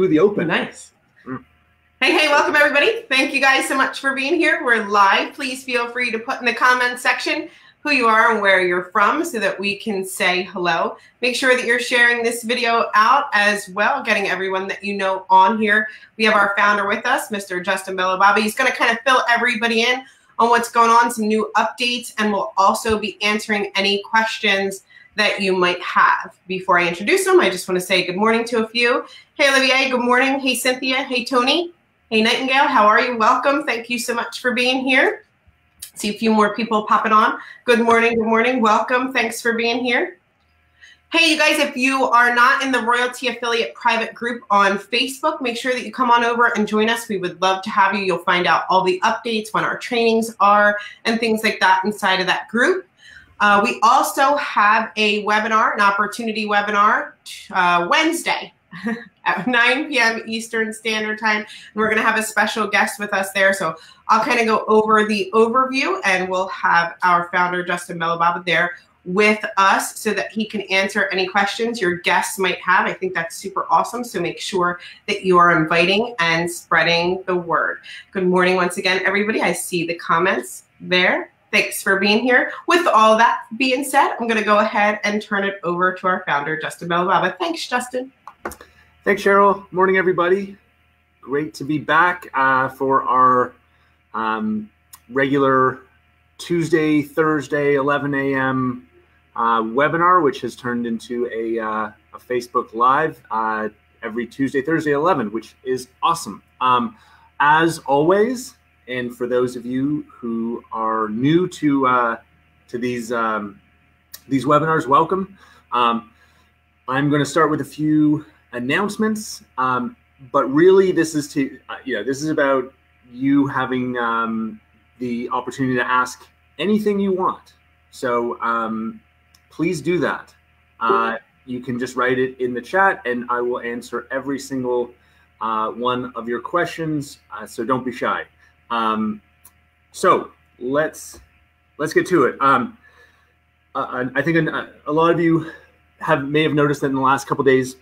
through the open. Nice. Hey, welcome everybody. Thank you guys so much for being here. We're live. Please feel free to put in the comments section who you are and where you're from so that we can say hello. Make sure that you're sharing this video out as well, getting everyone that you know on here. We have our founder with us, Mr. Justin Belobaba. He's going to kind of fill everybody in on what's going on, some new updates, and we'll also be answering any questions that you might have. Before I introduce them, I just want to say good morning to a few. Hey, Olivier, good morning. Hey, Cynthia. Hey, Tony. Hey, Nightingale, how are you? Welcome. Thank you so much for being here. See a few more people popping on. Good morning. Good morning. Welcome. Thanks for being here. Hey, you guys, if you are not in the Royalty Affiliate private group on Facebook, make sure that you come on over and join us. We would love to have you. You'll find out all the updates, when our trainings are, and things like that inside of that group. We also have a webinar, an opportunity webinar, Wednesday at 9 p.m. Eastern Standard Time. And we're going to have a special guest with us there. So I'll kind of go over the overview, and we'll have our founder, Justin Belobaba, there with us so that he can answer any questions your guests might have. I think that's super awesome. So make sure that you are inviting and spreading the word. Good morning once again, everybody. I see the comments there. Thanks for being here. With all that being said, I'm going to go ahead and turn it over to our founder, Justin Belobaba. Thanks, Justin. Thanks, Cheryl. Morning, everybody. Great to be back for our regular Tuesday, Thursday, 11 a.m. webinar, which has turned into a Facebook Live every Tuesday, Thursday, 11, which is awesome. As always, and for those of you who are new to these webinars, welcome. I'm going to start with a few announcements, but really this is to this is about you having the opportunity to ask anything you want. So please do that. You can just write it in the chat, and I will answer every single one of your questions. So don't be shy. So let's get to it. I think a lot of you may have noticed that in the last couple of days,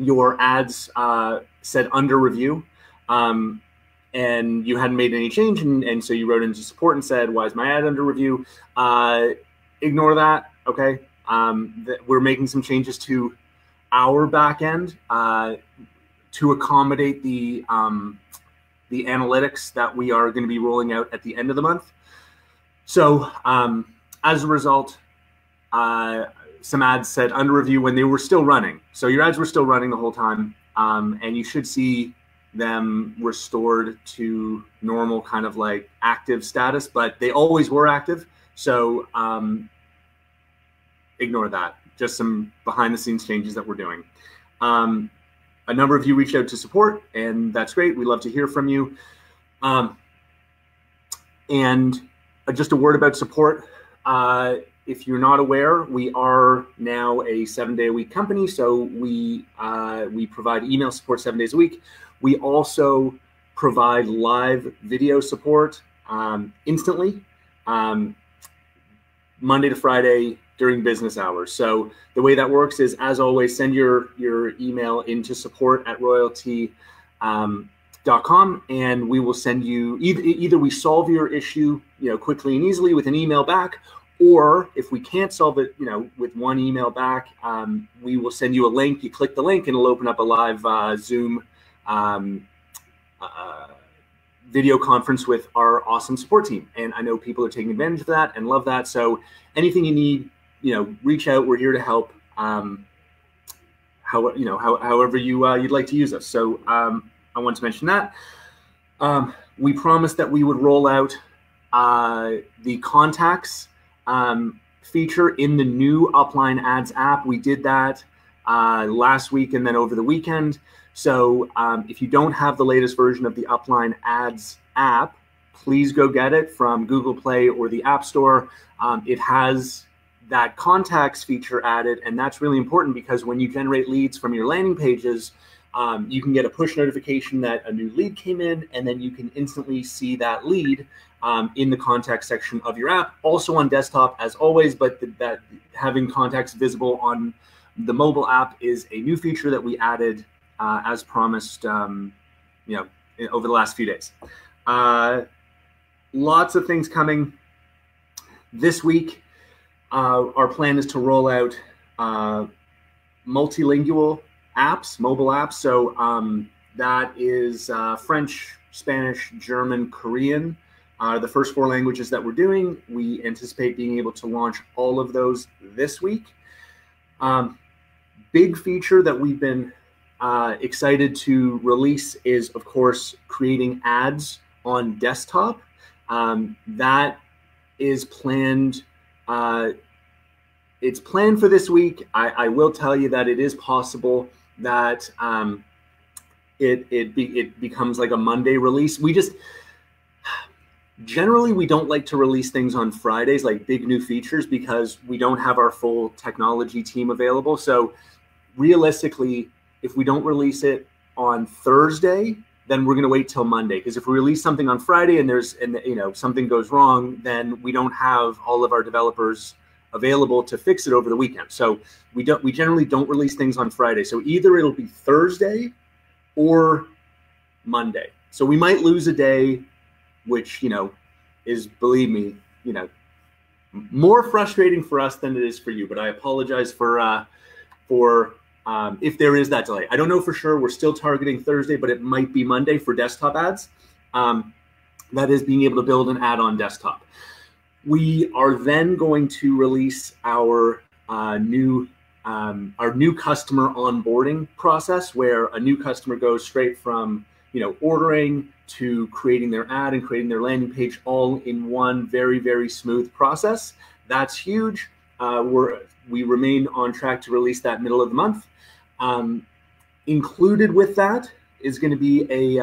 your ads said under review, and you hadn't made any change, and so you wrote into support and said, "Why is my ad under review?" Ignore that, okay? We're making some changes to our back end to accommodate the analytics that we are going to be rolling out at the end of the month. So as a result, some ads said under review when they were still running. So your ads were still running the whole time, and you should see them restored to normal kind of like active status, but they always were active. So ignore that. Just some behind the scenes changes that we're doing. A number of you reached out to support, and that's great. We love to hear from you. And just a word about support. If you're not aware, we are now a 7-day-a-week company, so we provide email support 7 days a week. We also provide live video support instantly, Monday to Friday during business hours. So the way that works is, as always, send your email into support@royalty.com, and we will send you either we solve your issue quickly and easily with an email back, or if we can't solve it, with one email back, we will send you a link. You click the link, and it'll open up a live Zoom video conference with our awesome support team. And I know people are taking advantage of that and love that. So anything you need, reach out. We're here to help. However you'd like to use us. So I want to mention that. We promised that we would roll out the contacts feature in the new Upline Ads app. We did that last week and then over the weekend. So if you don't have the latest version of the Upline Ads app, please go get it from Google Play or the App Store. It has that contacts feature added, and that's really important because when you generate leads from your landing pages, you can get a push notification that a new lead came in, and then you can instantly see that lead in the contact section of your app, also on desktop as always, but that having contacts visible on the mobile app is a new feature that we added as promised, you know, over the last few days. Lots of things coming this week. Our plan is to roll out multilingual apps, mobile apps. So that is French, Spanish, German, Korean. The first four languages that we're doing, we anticipate being able to launch all of those this week. Big feature that we've been excited to release is, of course, creating ads on desktop. That is planned. It's planned for this week. I will tell you that it is possible that it becomes like a Monday release. We just generally, we don't like to release things on Fridays, like big new features, because we don't have our full technology team available. So realistically, if we don't release it on Thursday, then we're going to wait till Monday. Because if we release something on Friday and there's, you know, something goes wrong, then we don't have all of our developers available to fix it over the weekend. So we generally don't release things on Friday. So either it'll be Thursday or Monday. So we might lose a day, which, you know, is, believe me, you know, more frustrating for us than it is for you. But I apologize for if there is that delay. I don't know for sure. We're still targeting Thursday, but it might be Monday for desktop ads. That is being able to build an ad on desktop. We are then going to release our new customer onboarding process, where a new customer goes straight from, you know, ordering to creating their ad and creating their landing page, all in one very, very smooth process. That's huge. We remain on track to release that middle of the month. Included with that is going to be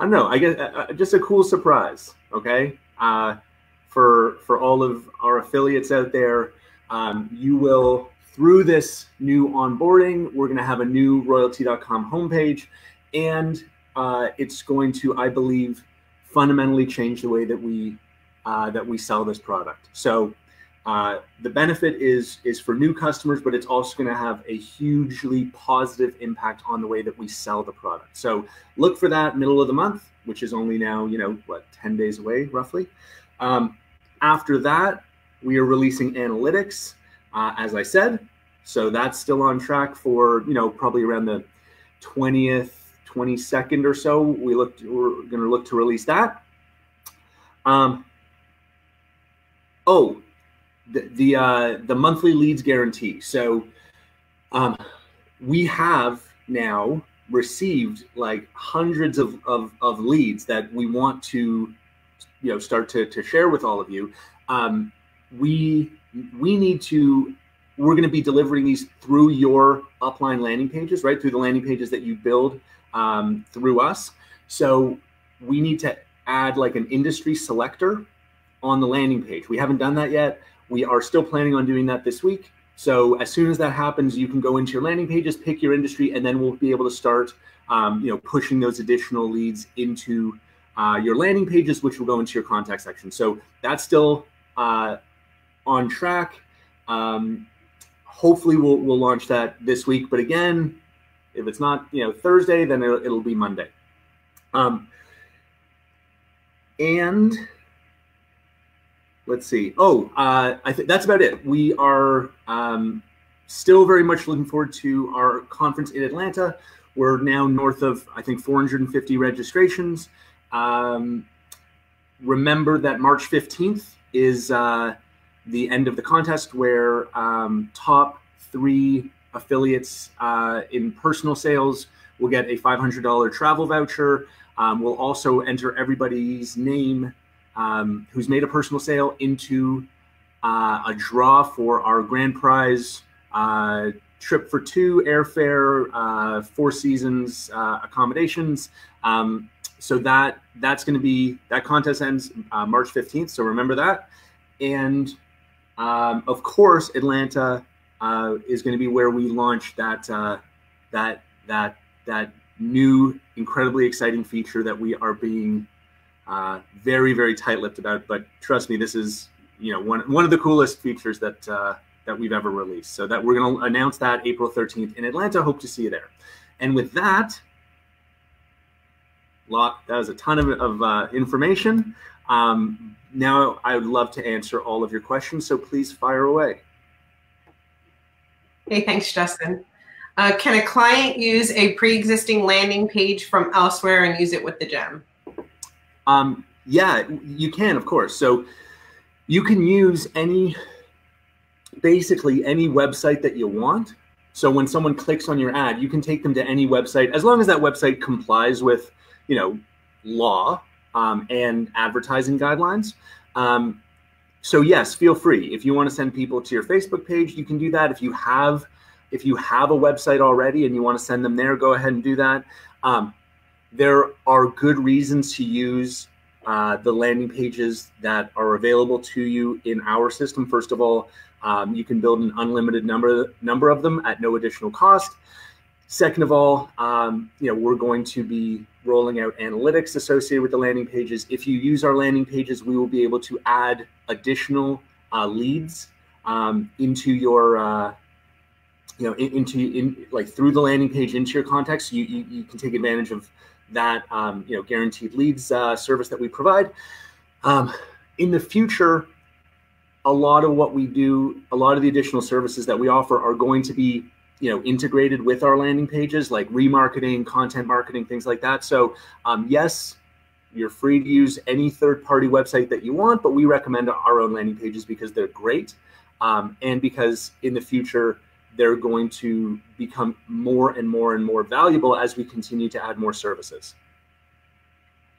I don't know, I guess just a cool surprise, okay? For all of our affiliates out there, you will, through this new onboarding, we're going to have a new royalty.com homepage, and it's going to, I believe, fundamentally change the way that we sell this product. So the benefit is for new customers, but it's also going to have a hugely positive impact on the way that we sell the product. So look for that middle of the month, which is only now, you know, what, 10 days away, roughly. After that, we are releasing analytics, as I said. So that's still on track for, you know, probably around the 20th, 22nd or so. We're going to look to release that. The monthly leads guarantee. So we have now received like hundreds of leads that we want to, you know, start to share with all of you. We're going to be delivering these through your Upline landing pages, right? Through the landing pages that you build through us. So we need to add like an industry selector on the landing page. We haven't done that yet. We are still planning on doing that this week. So as soon as that happens, you can go into your landing pages, pick your industry, and then we'll be able to start, you know, pushing those additional leads into your landing pages, which will go into your contact section. So that's still on track. Hopefully we'll launch that this week. But again, if it's not, you know, Thursday, then it'll be Monday. And let's see. I think that's about it. We are still very much looking forward to our conference in Atlanta. We're now north of, I think, 450 registrations. Remember that March 15th is the end of the contest, where top three affiliates in personal sales will get a $500 travel voucher. We'll also enter everybody's name who's made a personal sale into a draw for our grand prize trip for two, airfare, 4 seasons accommodations. So that's going to be, that contest ends March 15th. So remember that. And of course, Atlanta is going to be where we launch that that new incredibly exciting feature that we are being very, very tight-lipped about, but trust me, this is, you know, one of the coolest features that that we've ever released. So that we're going to announce that April 13th in Atlanta. Hope to see you there. And with that, that was a ton of information. Now I would love to answer all of your questions, so please fire away. Hey, thanks, Justin. Can a client use a pre-existing landing page from elsewhere and use it with the gem? Yeah, you can, of course. So you can use basically any website that you want. So when someone clicks on your ad, you can take them to any website, as long as that website complies with, you know, law and advertising guidelines. So yes, feel free. If you want to send people to your Facebook page, you can do that. If you have a website already and you want to send them there, go ahead and do that. There are good reasons to use the landing pages that are available to you in our system. First of all, you can build an unlimited number of them at no additional cost. Second of all, you know, we're going to be rolling out analytics associated with the landing pages. If you use our landing pages, we will be able to add additional leads into your through the landing page into your contacts. You can take advantage of that guaranteed leads service that we provide. In the future, a lot of what we do, a lot of the additional services that we offer are going to be, you know, integrated with our landing pages, like remarketing, content marketing, things like that. So yes, you're free to use any third-party website that you want, but we recommend our own landing pages because they're great, and because in the future, they're going to become more and more valuable as we continue to add more services.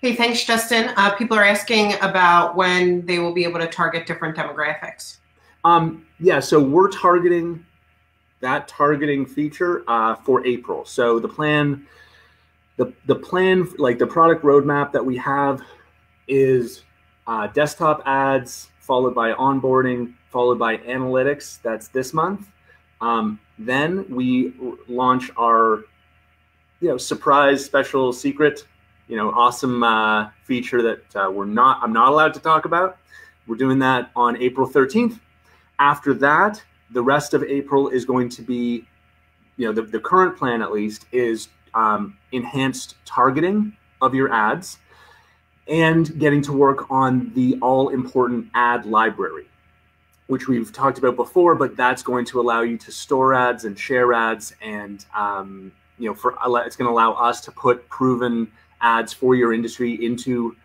Hey, thanks, Justin. People are asking about when they will be able to target different demographics. Yeah, so we're targeting that targeting feature for April. So the plan, like the product roadmap that we have is desktop ads, followed by onboarding, followed by analytics. That's this month. Then we launch our, surprise, special, secret, awesome feature that I'm not allowed to talk about. We're doing that on April 13th. After that, the rest of April is going to be, the current plan at least is enhanced targeting of your ads and getting to work on the all-important ad library, which we've talked about before, but that's going to allow you to store ads and share ads, and it's going to allow us to put proven ads for your industry into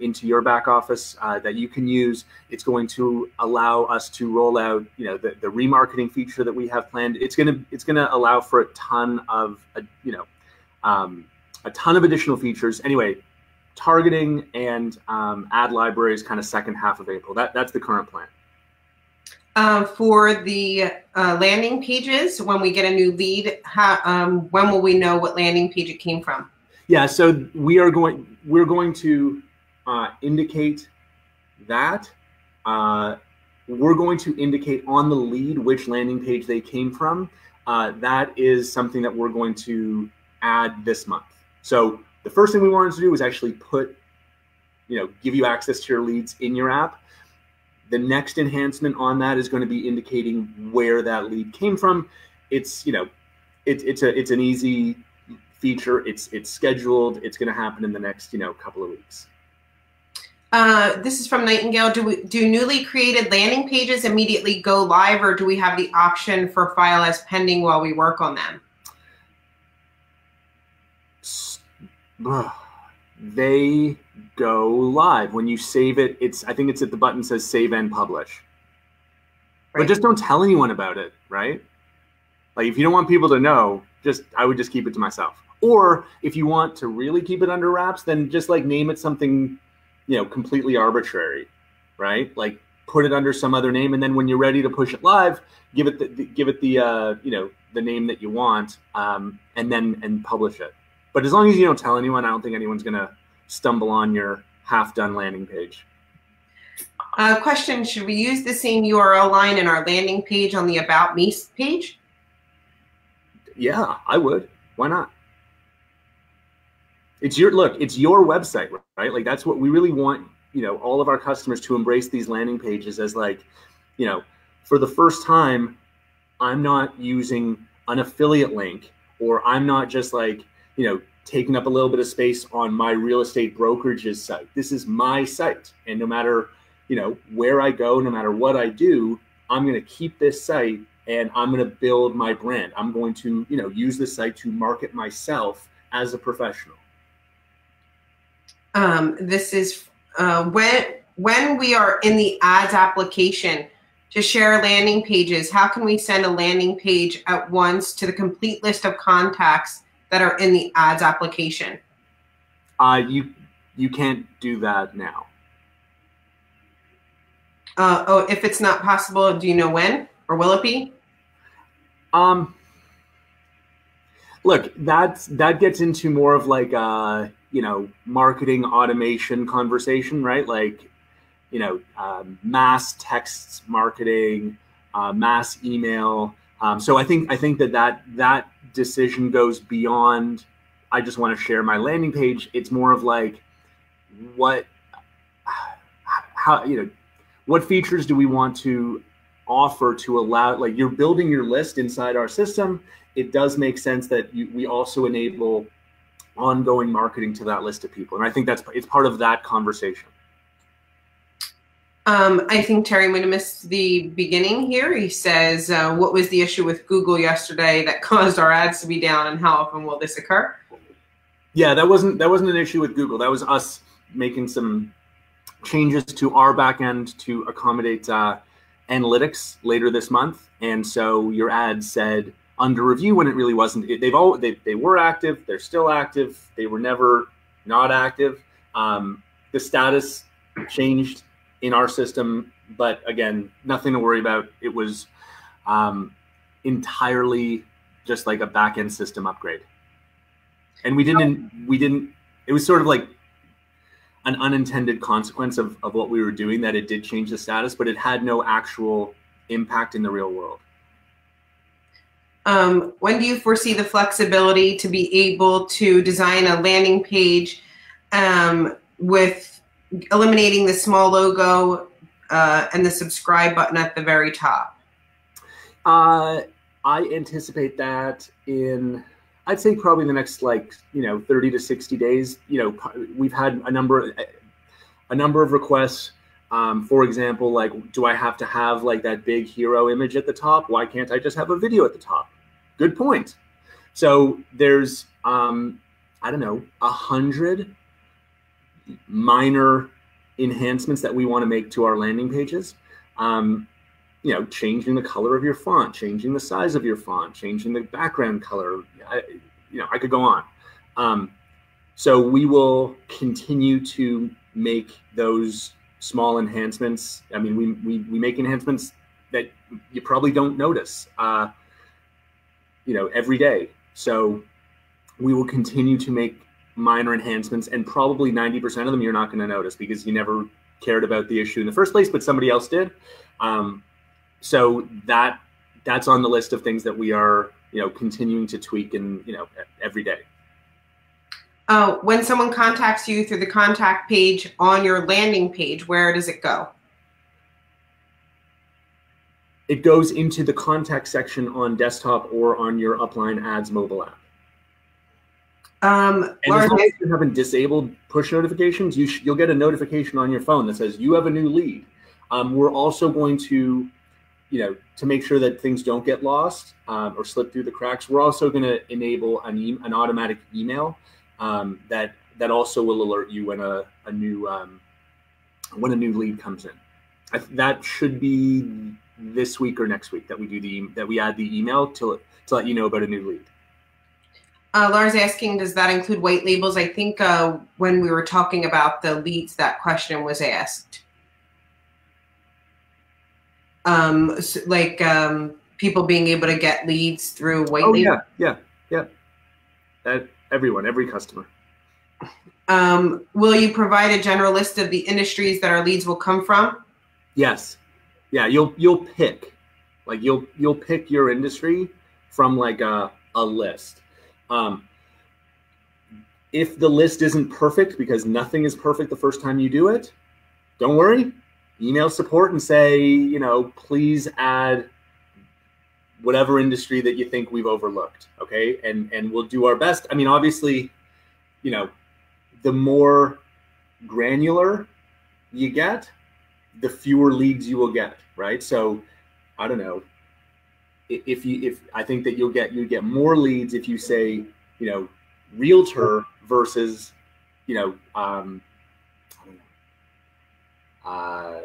into your back office that you can use. It's going to allow us to roll out the remarketing feature that we have planned. It's gonna allow for a ton of additional features. Anyway, targeting and ad libraries, kind of second half of April. That's the current plan. For the landing pages, when we get a new lead, when will we know what landing page it came from? Yeah, so we're going to indicate on the lead which landing page they came from. That is something that we're going to add this month. So the first thing we wanted to do was actually give you access to your leads in your app. The next enhancement on that is going to be indicating where that lead came from. It's an easy feature. It's scheduled. It's going to happen in the next, couple of weeks. This is from Nightingale. Do newly created landing pages immediately go live, or do we have the option for file as pending while we work on them? They go live when you save it. I think it's at the button that says save and publish. Right. But just don't tell anyone about it, right? Like if you don't want people to know, I would just keep it to myself. Or if you want to really keep it under wraps, then just name it something, completely arbitrary, right? Like put it under some other name, and then when you're ready to push it live, give it the name that you want, and publish it. But as long as you don't tell anyone, I don't think anyone's going to stumble on your half-done landing page. Question, should we use the same URL line in our landing page on the About Me page? Yeah, I would. Why not? It's your website, right? Like that's what we really want, all of our customers to embrace these landing pages as for the first time, I'm not using an affiliate link, or I'm not just like, you know, taking up a little bit of space on my real estate brokerage's site. This is my site. And no matter, you know, where I go, no matter what I do, I'm going to keep this site and I'm going to build my brand. I'm going to, you know, use this site to market myself as a professional. This is when we are in the ads application to share landing pages, how can we send a landing page at once to the complete list of contacts that are in the ads application? You can't do that now. Oh, if it's not possible, do you know when or will it be? Look, that gets into more of like a, you know, marketing automation conversation, right? Like, you know, mass texts marketing, mass email. So I think that decision goes beyond, I just want to share my landing page. It's more of like, what features do we want to offer to allow, like, you're building your list inside our system. It does make sense that we also enable ongoing marketing to that list of people. And I think it's part of that conversation. I think Terry might have missed the beginning here. He says, what was the issue with Google yesterday that caused our ads to be down, and how often will this occur? Yeah, that wasn't an issue with Google. That was us making some changes to our backend to accommodate analytics later this month. And so your ad said under review when it really wasn't. They were active. They're still active. They were never not active. The status changed in our system, but again, nothing to worry about. It was entirely just like a back-end system upgrade, and we didn't. It was sort of like an unintended consequence of what we were doing, that it did change the status, but it had no actual impact in the real world. When do you foresee the flexibility to be able to design a landing page with eliminating the small logo and the subscribe button at the very top? I anticipate that in, I'd say probably the next, like, you know, 30 to 60 days. You know, we've had a number of requests. For example, like, do I have to have like that big hero image at the top? Why can't I just have a video at the top? Good point. So there's, I don't know, 100 minor enhancements that we want to make to our landing pages. You know, changing the color of your font, changing the size of your font, changing the background color. I could go on. So we will continue to make those small enhancements. I mean, we make enhancements that you probably don't notice, you know, every day. So we will continue to make minor enhancements, and probably 90% of them you're not going to notice because you never cared about the issue in the first place, but somebody else did. So that's on the list of things that we are, you know, continuing to tweak and, you know, every day. When someone contacts you through the contact page on your landing page, where does it go? It goes into the contact section on desktop or on your Upline Ads mobile app. And as long as you haven't disabled push notifications, you'll get a notification on your phone that says you have a new lead. We're also going to, you know, to make sure that things don't get lost or slip through the cracks, we're also going to enable an automatic email that also will alert you when a new lead comes in. That should be this week or next week that we do that we add the email to let you know about a new lead. Laura's asking, does that include white labels? I think when we were talking about the leads, that question was asked. People being able to get leads through white labels? Yeah. Every customer. Will you provide a general list of the industries that our leads will come from? Yes. Yeah, you'll pick. Like, you'll pick your industry from like a list. If the list isn't perfect, because nothing is perfect the first time you do it, don't worry. email support and say, you know, please add whatever industry that you think we've overlooked, okay? And we'll do our best. I mean, obviously, you know, the more granular you get, the fewer leads you will get, right? So I don't know, if I think that you'll get more leads if you say, you know, realtor versus, you know, I don't know,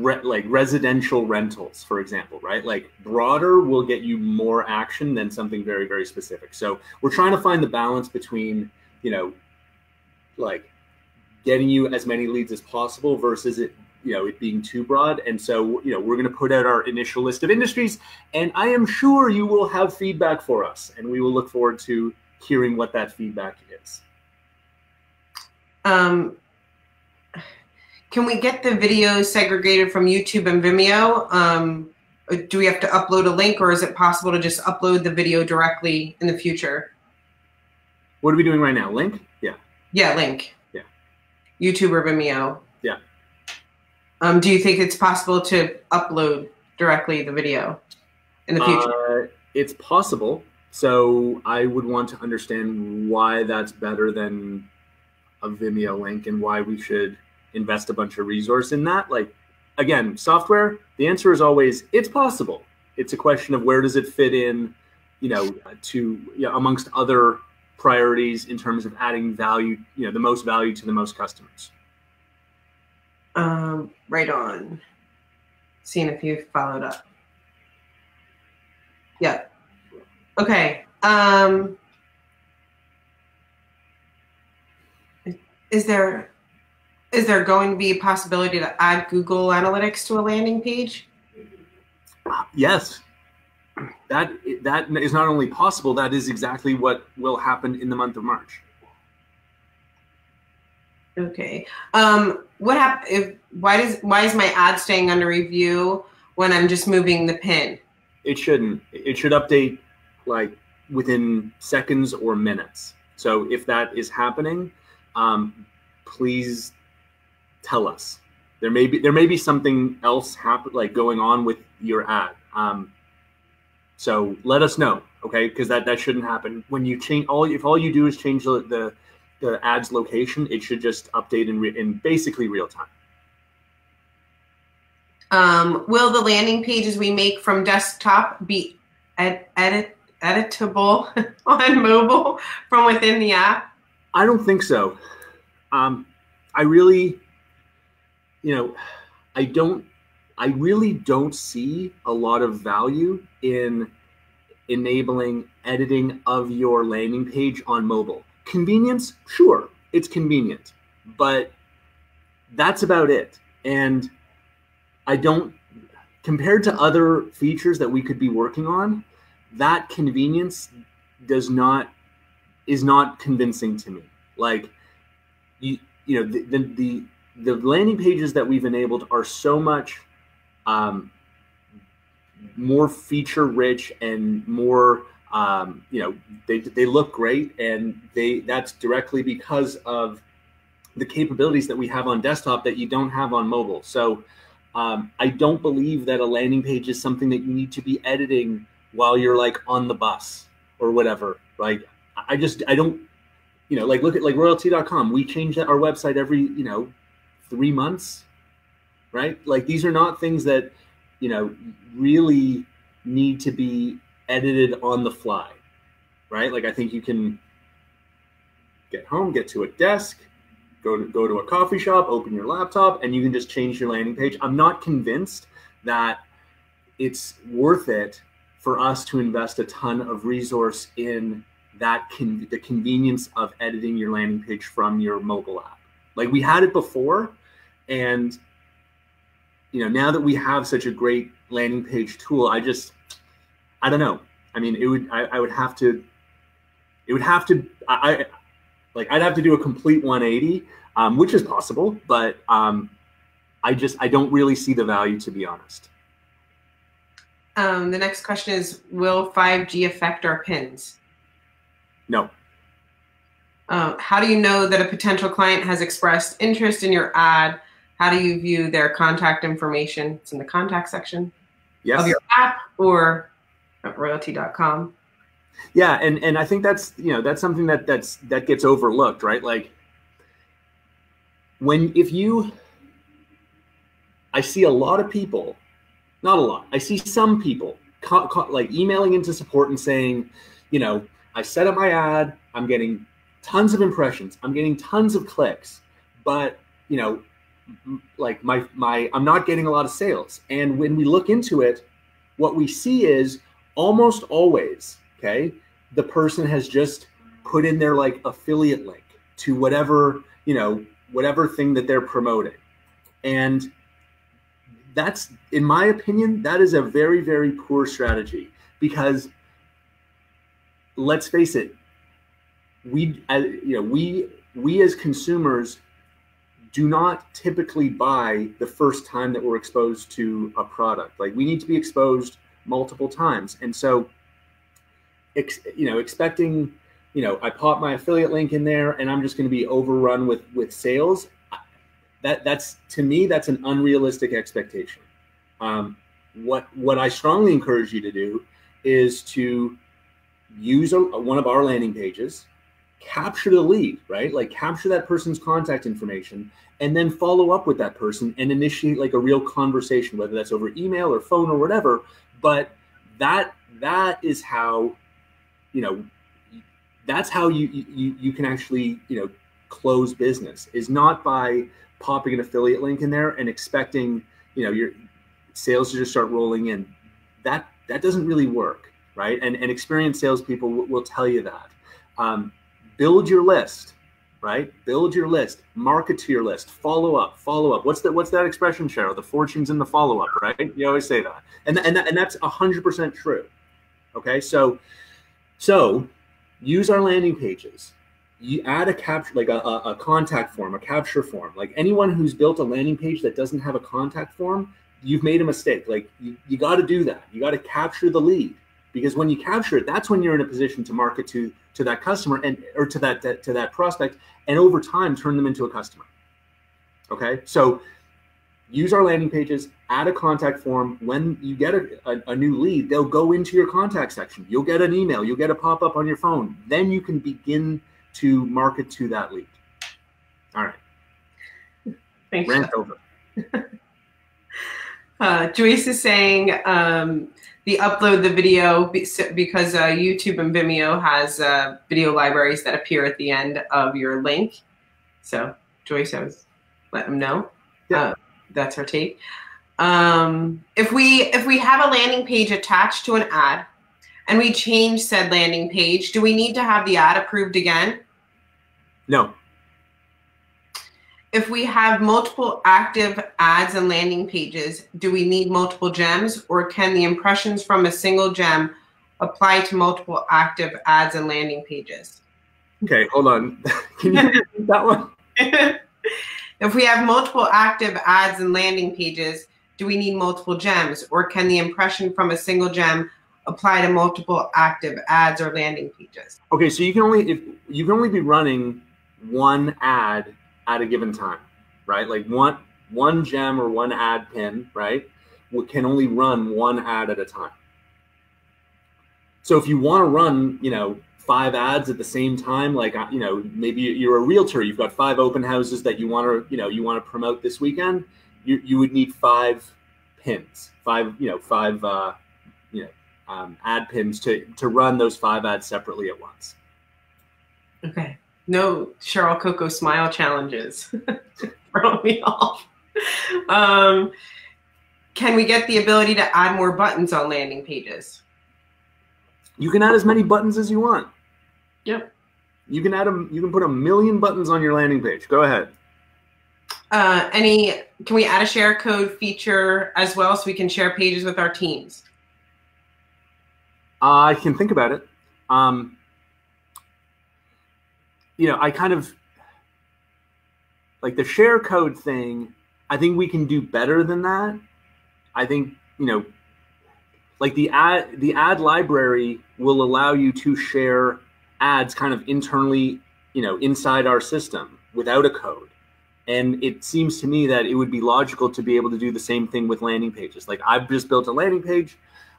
like residential rentals, for example, right? Like broader will get you more action than something very, very specific. So we're trying to find the balance between, you know, like getting you as many leads as possible versus it, you know, it being too broad. And so, you know, we're going to put out our initial list of industries, and I am sure you will have feedback for us, and we will look forward to hearing what that feedback is. Can we get the video segregated from YouTube and Vimeo? Do we have to upload a link, or is it possible to just upload the video directly in the future? What are we doing right now? Link? Yeah. Yeah, link. Yeah. YouTube or Vimeo. Yeah. Do you think it's possible to upload directly the video in the future? It's possible. So I would want to understand why that's better than a Vimeo link and why we should invest a bunch of resource in that. Like, again, software, the answer is always, it's possible. It's a question of where does it fit in, you know, to, you know, amongst other priorities in terms of adding value, you know, the most value to the most customers. Right on. Seeing if you followed up. Yeah. Okay. Is there going to be a possibility to add Google Analytics to a landing page? Yes. That is not only possible, that is exactly what will happen in the month of March. Okay. Why is my ad staying under review when I'm just moving the pin? It shouldn't. It should update like within seconds or minutes. So if that is happening, please tell us. There may be something else happen, like going on with your ad. So let us know, okay? Because that shouldn't happen. When you change if all you do is change the ad's location, it should just update in basically real time. Will the landing pages we make from desktop be editable on mobile from within the app? I don't think so. I really, you know, I really don't see a lot of value in enabling editing of your landing page on mobile. Convenience, sure, it's convenient, but that's about it. And I don't, compared to other features that we could be working on, that convenience is not convincing to me. Like, you know, the landing pages that we've enabled are so much more feature rich and more, you know, they look great, and that's directly because of the capabilities that we have on desktop that you don't have on mobile. So I don't believe that a landing page is something that you need to be editing while you're like on the bus or whatever. Like, I don't, you know, like look at like royalty.com. We change our website every, you know, 3 months, right? Like these are not things that, you know, really need to be edited on the fly, right? Like I think you can get home, get to a desk, go to a coffee shop, open your laptop, and you can just change your landing page. I'm not convinced that it's worth it for us to invest a ton of resource in that the convenience of editing your landing page from your mobile app. Like we had it before, and you know, now that we have such a great landing page tool, I don't know. I mean, I'd have to do a complete 180, which is possible, but I don't really see the value, to be honest. The next question is, will 5G affect our pins? No. How do you know that a potential client has expressed interest in your ad? How do you view their contact information? It's in the contact section of your app or at royalty.com. Yeah, and I think that's, you know, that's something that that gets overlooked, right? Like when I see a lot of people, not a lot, I see some people like emailing into support and saying, you know, I set up my ad, I'm getting tons of impressions, I'm getting tons of clicks, but you know, like I'm not getting a lot of sales. And when we look into it, what we see is almost always, okay, the person has just put in their like affiliate link to whatever, you know, whatever thing that they're promoting. And that's, in my opinion, that is a very, very poor strategy, because let's face it, we as consumers do not typically buy the first time that we're exposed to a product. Like we need to be exposed multiple times. And so, you know, expecting, you know, I pop my affiliate link in there and I'm just going to be overrun with sales. That's to me, that's an unrealistic expectation. What I strongly encourage you to do is to use one of our landing pages, capture the lead, right? Like capture that person's contact information and then follow up with that person and initiate like a real conversation, whether that's over email or phone or whatever. But that is how, you know, that's how you can actually, you know, close business, is not by popping an affiliate link in there and expecting, you know, your sales to just start rolling in. That doesn't really work, right? And experienced salespeople will tell you that. Build your list, right? Build your list, market to your list, follow up, follow up. What's that expression, Cheryl? The fortune's in the follow up, right? You always say that. And that's 100% true. Okay, so use our landing pages. You add a capture, like a contact form, a capture form. Like anyone who's built a landing page that doesn't have a contact form, you've made a mistake. Like you got to do that. You got to capture the lead, because when you capture it, that's when you're in a position to market to that customer and or to that prospect, and over time turn them into a customer. Okay, so use our landing pages, add a contact form. When you get a new lead, they'll go into your contact section. You'll get an email. You'll get a pop-up on your phone. Then you can begin to market to that lead. All right. Thanks. Rant over. Joyce is saying the upload the video because YouTube and Vimeo has video libraries that appear at the end of your link. So Joyce, I was letting them know. Yeah. That's her take. If we have a landing page attached to an ad and we change said landing page, do we need to have the ad approved again? No. If we have multiple active ads and landing pages, do we need multiple gems, or can the impressions from a single gem apply to multiple active ads and landing pages? Okay, hold on. Can you repeat that one? If we have multiple active ads and landing pages, do we need multiple gems, or can the impression from a single gem apply to multiple active ads or landing pages? Okay, so you can only be running one ad at a given time, right? Like one gem or one ad pin, right? We can only run one ad at a time. So if you want to run, you know, 5 ads at the same time, like, you know, maybe you're a realtor, you've got 5 open houses that you want to promote this weekend, you would need 5 pins, 5 ad pins to run those 5 ads separately at once. Okay. No Cheryl Coco smile challenges. Throw me off. Can we get the ability to add more buttons on landing pages? You can add as many buttons as you want. Yep. You can add them. You can put 1 million buttons on your landing page. Go ahead. Can we add a share code feature as well, so we can share pages with our teams? I can think about it. You know, I kind of like the share code thing. I think we can do better than that. I think, you know, like the ad library will allow you to share ads kind of internally inside our system without a code. And it seems to me that it would be logical to be able to do the same thing with landing pages. Like, I've just built a landing page.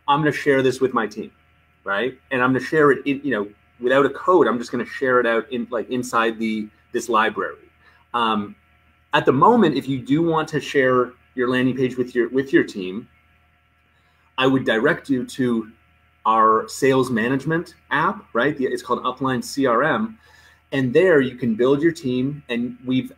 I'm going to share this with my team, right? And I'm going to share it, without a code. I'm just going to share it out in inside this library. At the moment, if you do want to share your landing page with your team, I would direct you to our sales management app, right? It's called Upline CRM. And there you can build your team. And we've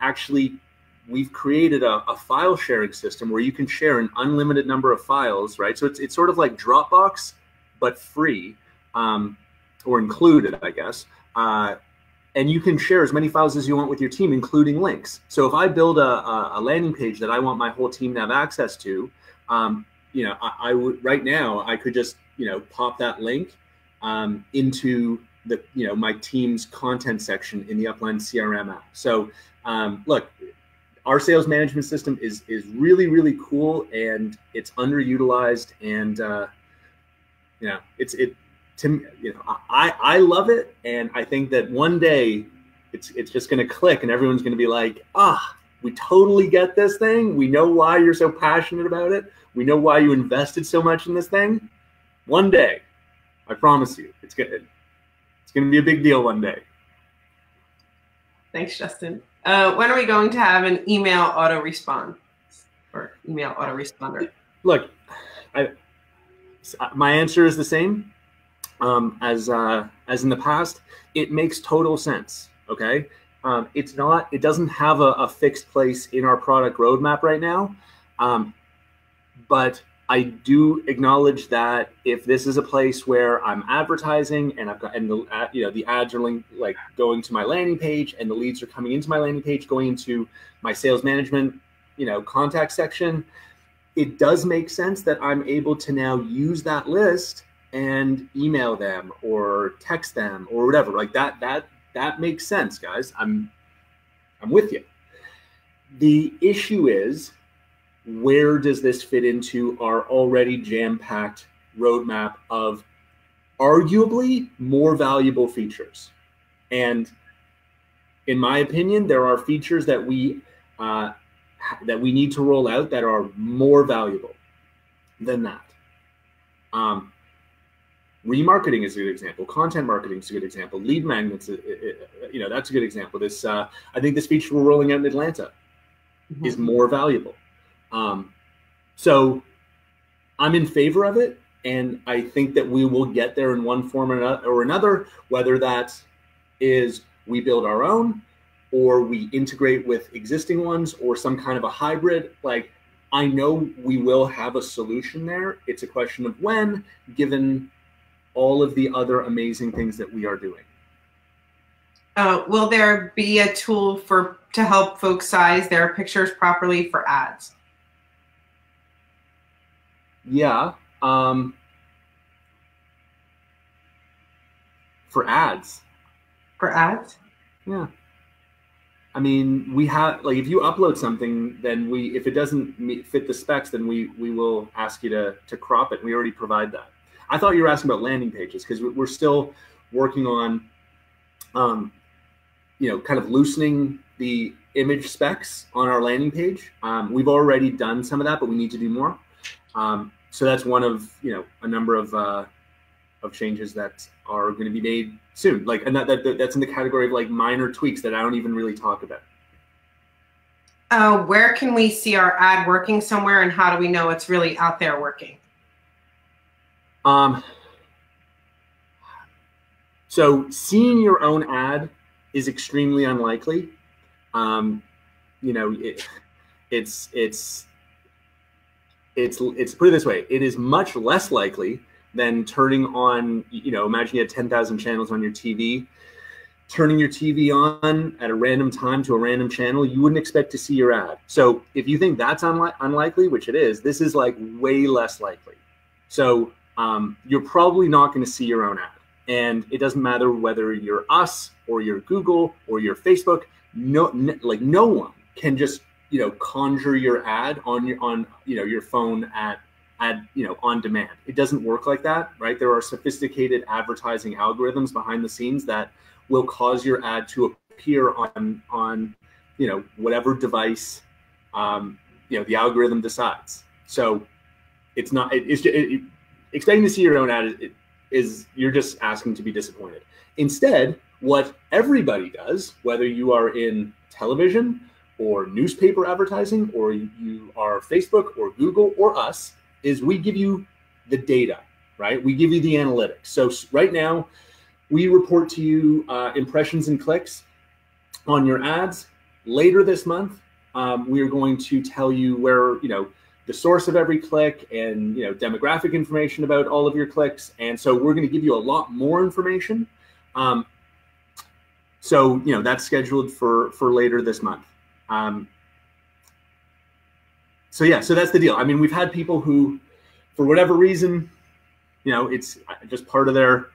created a file sharing system where you can share an unlimited number of files, right? So it's sort of like Dropbox, but free, or included, I guess. And you can share as many files as you want with your team, including links. So if I build a landing page that I want my whole team to have access to, I would right now, I could just, pop that link into the, my team's content section in the Upline CRM app. So look, our sales management system is really, really cool, and it's underutilized, and I love it. And I think that one day it's just going to click, and everyone's going to be like, ah, we totally get this thing. We know why you're so passionate about it. We know why you invested so much in this thing. One day, I promise you, it's good. It's going to be a big deal one day. Thanks, Justin. When are we going to have an email autorespond or email autoresponder? Look, my answer is the same as in the past. It makes total sense. Okay, it doesn't have a fixed place in our product roadmap right now, but I do acknowledge that if this is a place where I'm advertising and I've got, the ads are going to my landing page, and the leads are coming into my landing page, going into my sales management, contact section, it does make sense that I'm able to now use that list and email them or text them or whatever. That makes sense, guys. I'm with you. The issue is, where does this fit into our already jam-packed roadmap of arguably more valuable features? And in my opinion, there are features that we need to roll out that are more valuable than that. Remarketing is a good example. Content marketing is a good example. Lead magnets, that's a good example. This I think this feature we're rolling out in Atlanta is more valuable. So I'm in favor of it, and I think that we will get there in one form or another, whether that is we build our own or we integrate with existing ones or some kind of a hybrid. I know we will have a solution there. It's a question of when, given all of the other amazing things that we are doing. Will there be a tool to help folks size their pictures properly for ads? Yeah, for ads. For ads? Yeah. I mean, we have, if you upload something, then if it doesn't fit the specs, then we will ask you to crop it. We already provide that. I thought you were asking about landing pages, because we're still working on, kind of loosening the image specs on our landing page. We've already done some of that, but we need to do more. So that's one of a number of changes that are going to be made soon. And that's in the category of minor tweaks that I don't even really talk about. Where can we see our ad working somewhere, and how do we know it's really out there working? So seeing your own ad is extremely unlikely. It's put it this way, it is much less likely than turning on, imagine you had 10,000 channels on your TV, turning your TV on at a random time to a random channel, you wouldn't expect to see your ad. So if you think that's unlikely, which it is, this is way less likely. So you're probably not going to see your own ad. And it doesn't matter whether you're us or you're Google or you're Facebook, no one can just conjure your ad on your phone on demand. It doesn't work like that, right? There are sophisticated advertising algorithms behind the scenes that will cause your ad to appear on whatever device the algorithm decides. So it's not expecting to see your own ad is you're just asking to be disappointed. Instead, what everybody does, whether you are in television or newspaper advertising, or you are Facebook or Google or us, is we give you the data, right? We give you the analytics. So right now, we report to you impressions and clicks on your ads. Later this month, we are going to tell you where, the source of every click and, demographic information about all of your clicks. And so we're going to give you a lot more information. So, that's scheduled for later this month. So yeah, so that's the deal. I mean, we've had people who, for whatever reason, it's just part of their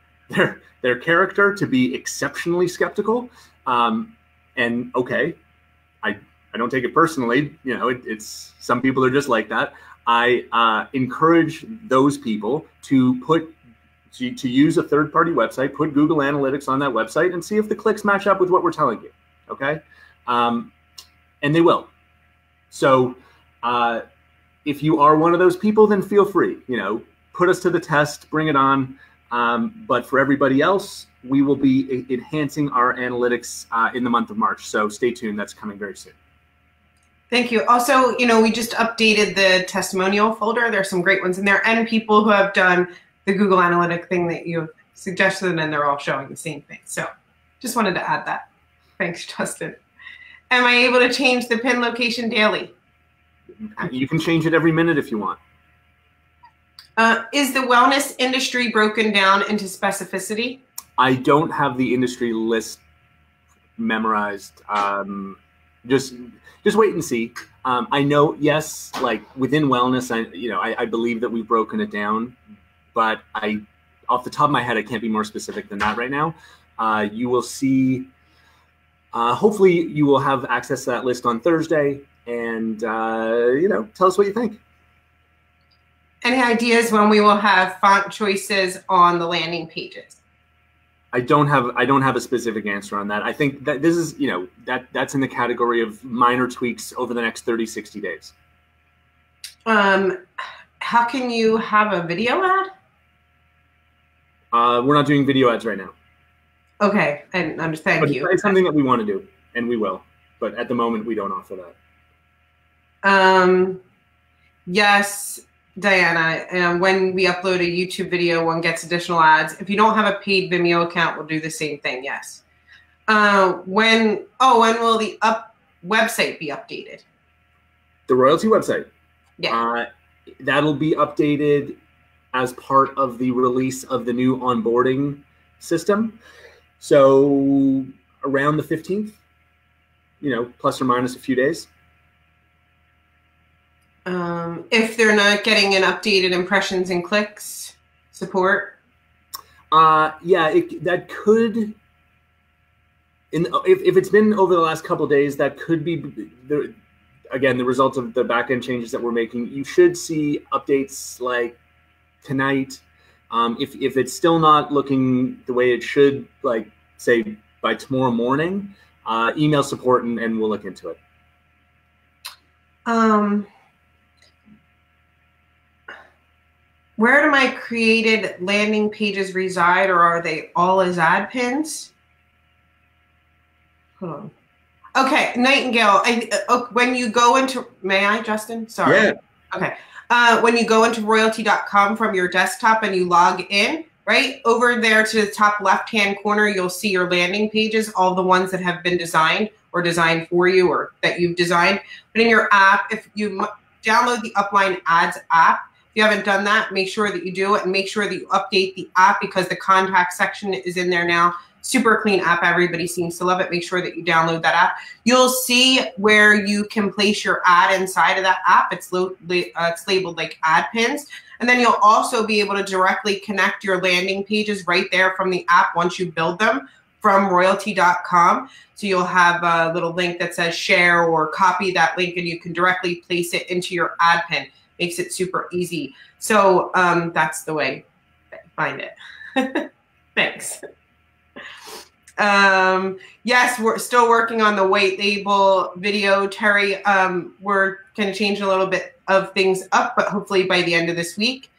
character to be exceptionally skeptical. And okay, I don't take it personally. It's some people are just like that. I encourage those people to use a third-party website, put Google Analytics on that website, and see if the clicks match up with what we're telling you. Okay, and they will. So if you are one of those people, then feel free. Put us to the test, bring it on. But for everybody else, we will be enhancing our analytics in the month of March. So stay tuned. That's coming very soon. Thank you. Also, we just updated the testimonial folder. There's some great ones in there, and people who have done the Google Analytics thing that you suggested, and they're all showing the same thing. So just wanted to add that. Thanks, Justin. Am I able to change the pin location daily? You can change it every minute if you want. Is the wellness industry broken down into specificity? I don't have the industry list memorized. Just wait and see. I know, yes, like within wellness, I believe that we've broken it down, but off the top of my head, I can't be more specific than that right now. You will see. Hopefully, you will have access to that list on Thursday, and tell us what you think. Any ideas when we will have font choices on the landing pages? I don't have a specific answer on that. I think that this is, that's in the category of minor tweaks over the next 30, 60 days. How can you have a video ad? We're not doing video ads right now. Okay, I understand. But it's something that we want to do, and we will. But at the moment, we don't offer that. Yes, Diana, when we upload a YouTube video, one gets additional ads. If you don't have a paid Vimeo account, we'll do the same thing, yes. When will the website be updated? The royalty website? Yeah. That'll be updated as part of the release of the new onboarding system. So around the 15th, plus or minus a few days. If they're not getting an updated impressions and clicks support? Yeah, that could, if it's been over the last couple of days, that could be, again, the result of the back-end changes that we're making. You should see updates like tonight. If it's still not looking the way it should, like, say, by tomorrow morning, email support and we'll look into it. Where do my created landing pages reside, or are they all as ad pins? Hold on. Okay, Nightingale, when you go into, may I, Justin? Sorry. Yeah. Okay. When you go into royalty.com from your desktop and you log in, right, over there to the top left-hand corner, you'll see your landing pages, all the ones that have been designed or designed for you or that you've designed. But in your app, if you download the Upline Ads app, if you haven't done that, make sure that you do it, and make sure that you update the app because the contact section is in there now. Super clean app. Everybody seems to love it. Make sure that you download that app. You'll see where you can place your ad inside of that app. It's labeled like ad pins. And then you'll also be able to directly connect your landing pages right there from the app once you build them from royalty.com. So you'll have a little link that says share or copy that link, and you can directly place it into your ad pin. Makes it super easy. So that's the way I find it. Thanks. Yes, we're still working on the white label video, Terry. We're going to change a little bit of things up, but hopefully by the end of this week.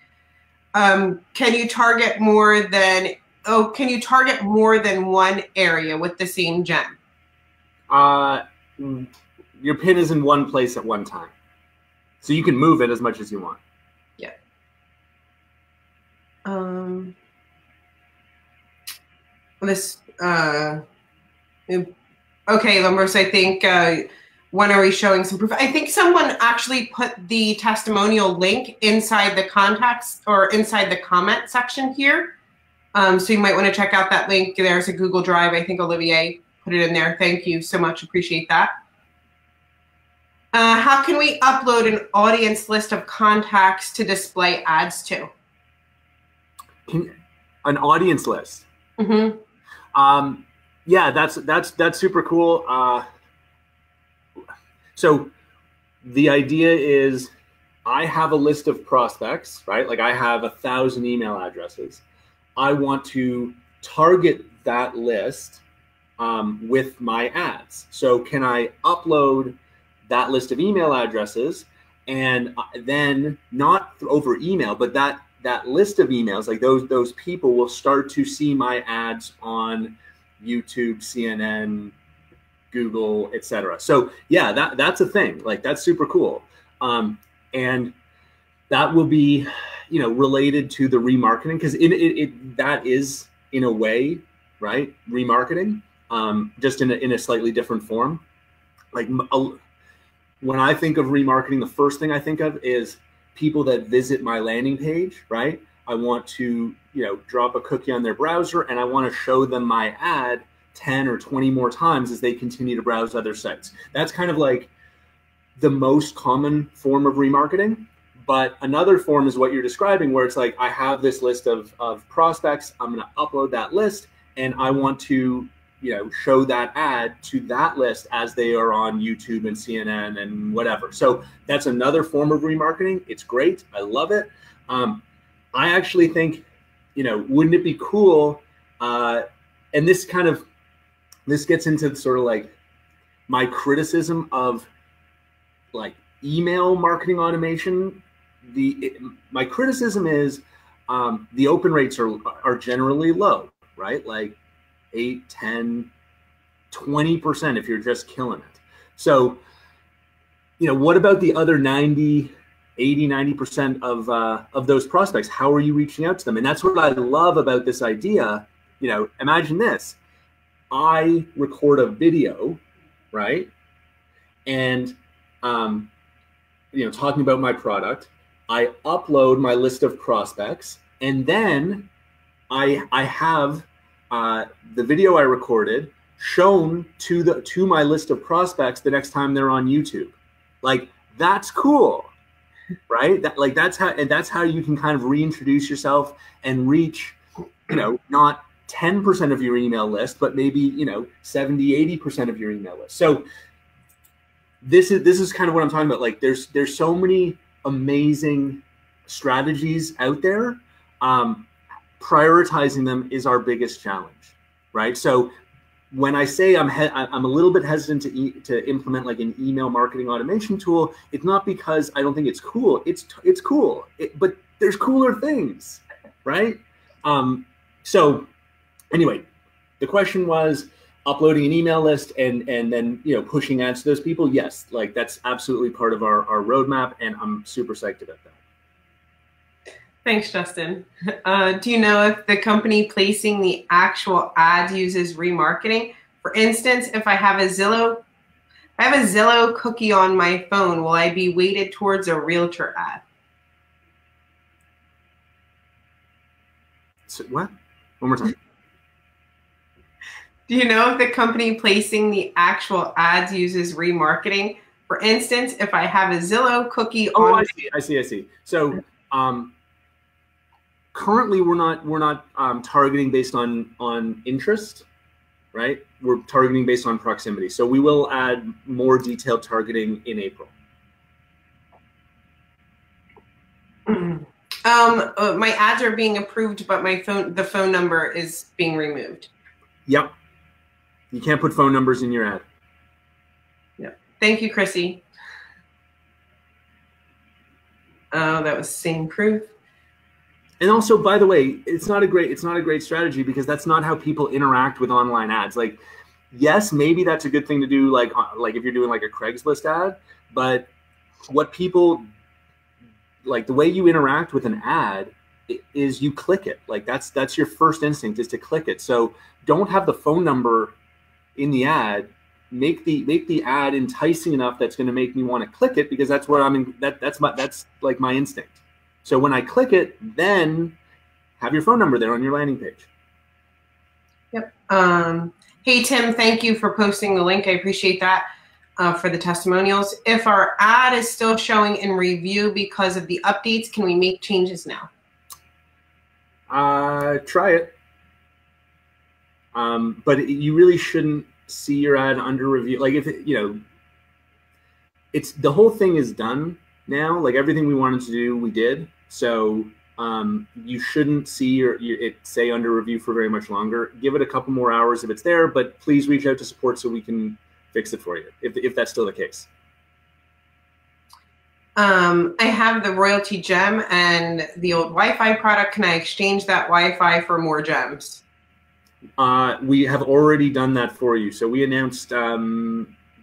Can you target more than, can you target more than one area with the same gem? Your pin is in one place at one time, so you can move it as much as you want. Yeah. Okay, Lumber's, I think, when are we showing some proof? I think someone actually put the testimonial link inside the contacts or inside the comment section here. So you might want to check out that link. There's a Google Drive. I think Olivier put it in there. Thank you so much. Appreciate that. How can we upload an audience list of contacts to display ads to? An audience list? Mm-hmm. Yeah, that's super cool. So the idea is I have a list of prospects, right? Like I have 1,000 email addresses. I want to target that list with my ads. So can I upload that list of email addresses and then not over email, but that list of emails, like those people will start to see my ads on YouTube, CNN, Google, etc. So yeah, that's a thing. Like that's super cool, and that will be, you know, related to the remarketing, because that is in a way, right? Remarketing, just in a slightly different form. Like when I think of remarketing, the first thing I think of is people that visit my landing page, right? I want to, you know, drop a cookie on their browser and I want to show them my ad 10 or 20 more times as they continue to browse other sites. That's kind of like the most common form of remarketing. But another form is what you're describing, where it's like, I have this list of prospects, I'm going to upload that list and I want to, you know, show that ad to that list as they are on YouTube and CNN and whatever. So that's another form of remarketing. It's great. I love it. I actually think, you know, wouldn't it be cool? And this gets into sort of like my criticism of like email marketing automation. My criticism is the open rates are generally low, right? Like 8, 10, 20% if you're just killing it. So, you know, what about the other 80, 90% of those prospects? How are you reaching out to them? And that's what I love about this idea. You know, imagine this. I record a video, right? And, you know, talking about my product, I upload my list of prospects, and then I have the video I recorded shown to my list of prospects the next time they're on YouTube. Like, that's cool, right? That's how you can kind of reintroduce yourself and reach, you know, not 10% of your email list, but maybe, you know, 70, 80% of your email list. So this is kind of what I'm talking about. Like there's so many amazing strategies out there. Prioritizing them is our biggest challenge, right? So when I say I'm a little bit hesitant to implement like an email marketing automation tool, it's not because I don't think it's cool. It's cool, but there's cooler things, right? So anyway, the question was uploading an email list and then, you know, pushing ads to those people. Yes, like that's absolutely part of our roadmap, and I'm super psyched about that. Thanks, Justin. Do you know if the company placing the actual ad uses remarketing? For instance, if I have a Zillow cookie on my phone, will I be weighted towards a realtor ad? So, what? One more time. Do you know if the company placing the actual ads uses remarketing? For instance, if I have a Zillow cookie on my phone. Oh, I see. So, currently, we're not targeting based on interest, right? We're targeting based on proximity. So we will add more detailed targeting in April. My ads are being approved, but the phone number is being removed. Yep. You can't put phone numbers in your ad. Yeah. Thank you, Chrissy. That was same proof. And also, by the way, it's not a great strategy because that's not how people interact with online ads. Like, yes, maybe that's a good thing to do, like if you're doing like a Craigslist ad, but what people, like the way you interact with an ad is you click it. Like that's your first instinct is to click it. So don't have the phone number in the ad. Make the ad enticing enough that's going to make me want to click it, because that's where I'm in, that's like my instinct. So when I click it, then have your phone number there on your landing page. Yep. Hey, Tim, thank you for posting the link. I appreciate that for the testimonials. If our ad is still showing in review because of the updates, can we make changes now? Try it. But you really shouldn't see your ad under review. Like if it, you know, it's the whole thing is done now. Like everything we wanted to do, we did. So you shouldn't see it say under review for very much longer. Give it a couple more hours if it's there, but please reach out to support so we can fix it for you if that's still the case. I have the royalty gem and the old Wi-Fi product. Can I exchange that Wi-Fi for more gems? We have already done that for you. So we announced